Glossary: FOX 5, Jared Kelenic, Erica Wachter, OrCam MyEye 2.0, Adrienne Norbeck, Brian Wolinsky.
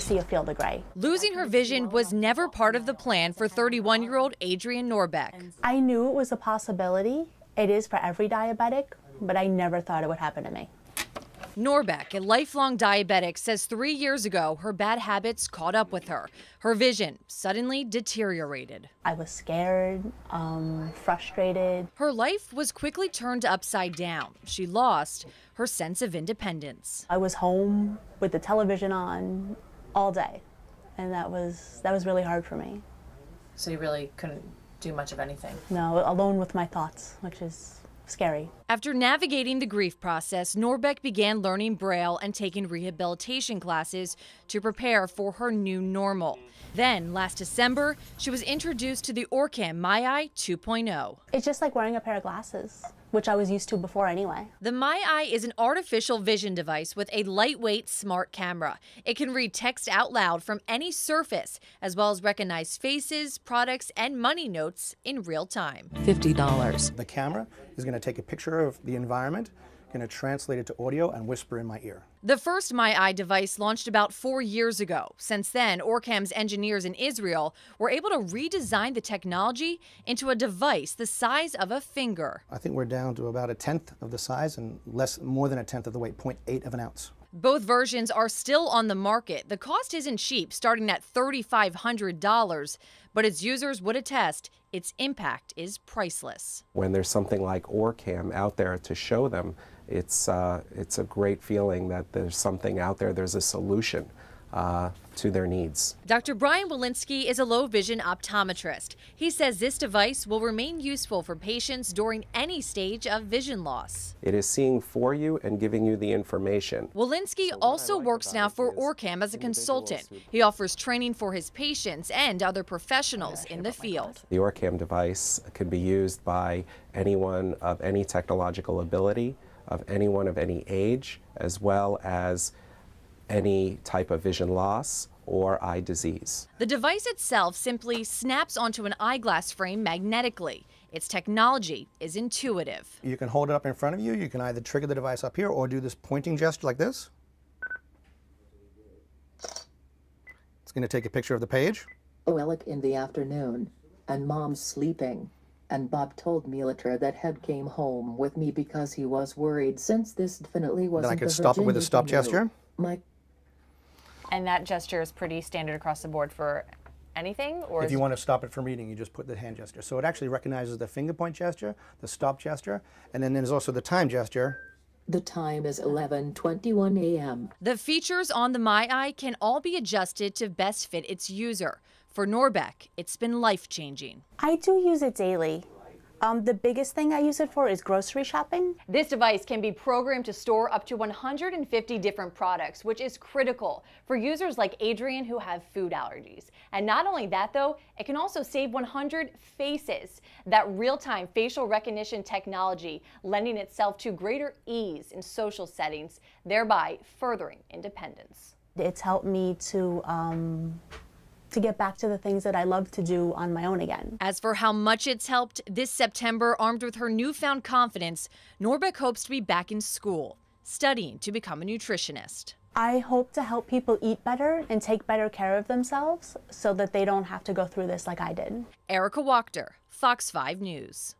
to see a field of gray. Losing her vision was never part of the plan for 31-year-old Adrienne Norbeck. I knew it was a possibility. It is for every diabetic, but I never thought it would happen to me. Norbeck, a lifelong diabetic, says 3 years ago her bad habits caught up with her. Her vision suddenly deteriorated. I was scared, frustrated. Her life was quickly turned upside down. She lost her sense of independence. I was home with the television on all day, and that was really hard for me. So you really couldn't do much of anything? No, alone with my thoughts, which is scary. After navigating the grief process, Norbeck began learning Braille and taking rehabilitation classes to prepare for her new normal. Then, last December, she was introduced to the OrCam MyEye 2.0. It's just like wearing a pair of glasses, which I was used to before anyway. The MyEye is an artificial vision device with a lightweight smart camera. It can read text out loud from any surface, as well as recognize faces, products, and money notes in real time. $50. The camera is going to take a picture of the environment, going to translate it to audio and whisper in my ear. The first MyEye device launched about 4 years ago. Since then, OrCam's engineers in Israel were able to redesign the technology into a device the size of a finger. I think we're down to about a tenth of the size and more than a tenth of the weight, 0.8 of an ounce. Both versions are still on the market. The cost isn't cheap, starting at $3,500, but its users would attest its impact is priceless. When there's something like OrCam out there to show them, it's a great feeling that there's something out there, there's a solution to their needs. Dr. Brian Wolinsky is a low vision optometrist. He says this device will remain useful for patients during any stage of vision loss. It is seeing for you and giving you the information. Wolinsky also works now for OrCam as a consultant. He offers training for his patients and other professionals in the field. The OrCam device can be used by anyone of any technological ability, of anyone of any age, as well as any type of vision loss or eye disease. The device itself simply snaps onto an eyeglass frame magnetically. Its technology is intuitive. You can hold it up in front of you. You can either trigger the device up here or do this pointing gesture like this. It's going to take a picture of the page. Well, in the afternoon, and Mom's sleeping. And Bob told Milater that Heb came home with me because he was worried since this definitely wasn't. Then I could stop it with a stop gesture. And that gesture is pretty standard across the board for anything? Or if you want to stop it from reading, you just put the hand gesture. So it actually recognizes the finger point gesture, the stop gesture, and then there's also the time gesture. The time is 11:21 a.m. The features on the MyEye can all be adjusted to best fit its user. For Norbeck, it's been life-changing. I do use it daily. The biggest thing I use it for is grocery shopping. This device can be programmed to store up to 150 different products, which is critical for users like Adrienne who have food allergies. And not only that, though, it can also save 100 faces. That real-time facial recognition technology lending itself to greater ease in social settings, thereby furthering independence. It's helped me to get back to the things that I love to do on my own again. As for how much it's helped, this September, armed with her newfound confidence, Norbeck hopes to be back in school, studying to become a nutritionist. I hope to help people eat better and take better care of themselves so that they don't have to go through this like I did. Erica Wachter, Fox 5 News.